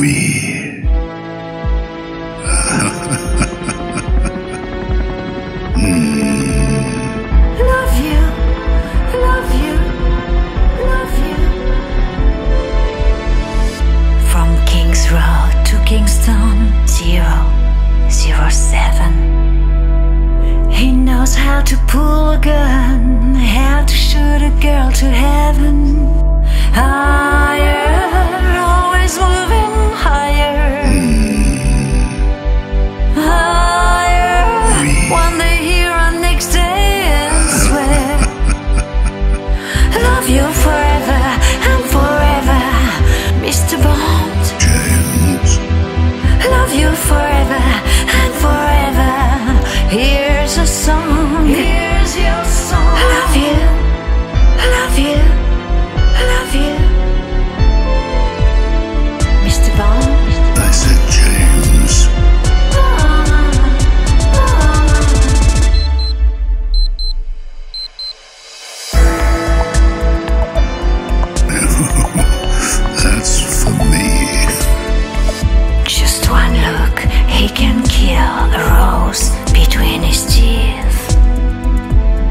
we. Love you. From King's Road to Kingston, 007. He knows how to pull a gun, how to shoot a girl to heaven. Higher, always moving higher. Higher, one day here and next day elsewhere. Love you forever and forever, Mr. Bond. James. Love you forever and forever. Here's a song. Here's your song. Love you, love you, love you. I said James. That's for me. Just one look, he can kill a rose between his teeth.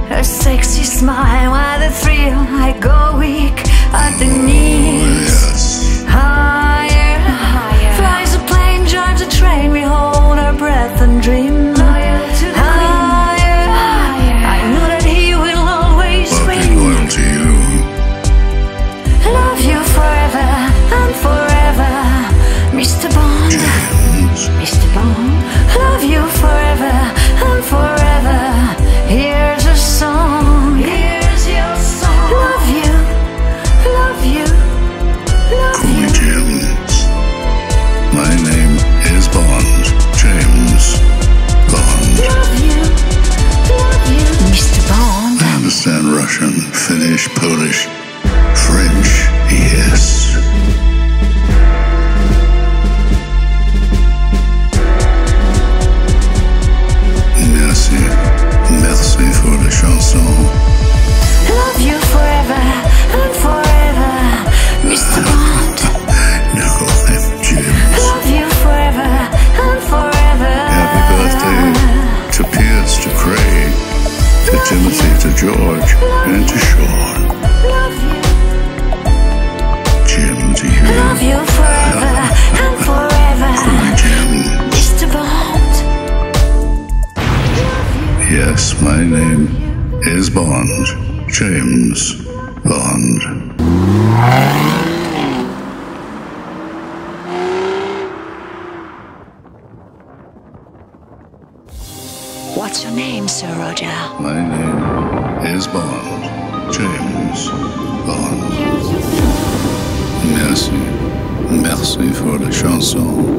A sexy smile, what a thrill. I go weak at the knees. Yes. We hold our breath and dream. Higher, higher. I know that he will always win. Loyal to you. Love you forever and forever, Mr. Bond. James. Mr. Bond. Love you forever and forever. Here's a song. Here's your song. Love you, love you, love Call you. Me James. My name is Bond, James Bond. Love you, Mr. Bond. I understand Russian, Finnish, Polish, French, yes. Merci, merci for the chanson. Love you forever and forever, Mr. Bond. No, James. Love you forever and forever. Happy birthday to Pierce, to Craig, to Timothy, to George, and to Sean. Love you. Jim, to you. Love you forever and forever. Jim. Mr. Bond. Yes, my name is Bond. James Bond. What's your name, Sir Roger? My name is Bond. James Bond. Merci. Merci for the chanson.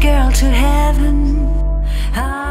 Girl to heaven.